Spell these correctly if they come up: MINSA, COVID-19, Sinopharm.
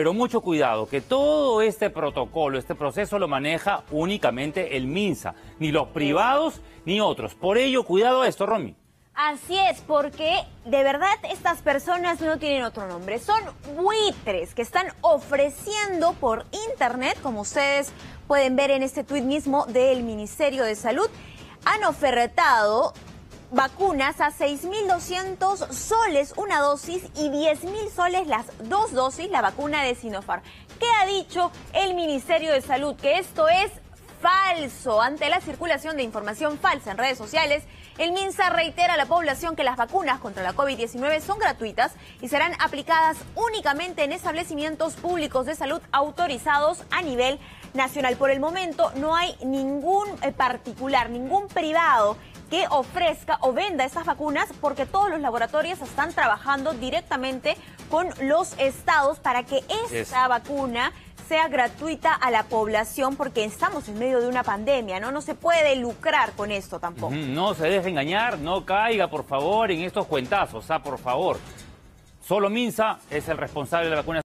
Pero mucho cuidado, que todo este protocolo, este proceso lo maneja únicamente el MINSA, ni los privados ni otros. Por ello, cuidado a esto, Romy. Así es, porque de verdad estas personas no tienen otro nombre. Son buitres que están ofreciendo por internet, como ustedes pueden ver en este tuit mismo del Ministerio de Salud, han ofertado vacunas a 6.200 soles una dosis y 10.000 soles las dos dosis, la vacuna de Sinopharm. ¿Qué ha dicho el Ministerio de Salud? Que esto es falso. Ante la circulación de información falsa en redes sociales, el MINSA reitera a la población que las vacunas contra la COVID-19 son gratuitas y serán aplicadas únicamente en establecimientos públicos de salud autorizados a nivel nacional. Por el momento no hay ningún particular, ningún privado que ofrezca o venda esas vacunas, porque todos los laboratorios están trabajando directamente con los estados para que esta vacuna sea gratuita a la población, porque estamos en medio de una pandemia, ¿no? No se puede lucrar con esto tampoco. No se deje engañar, no caiga, por favor, en estos cuentazos, por favor. Solo MINSA es el responsable de la vacuna.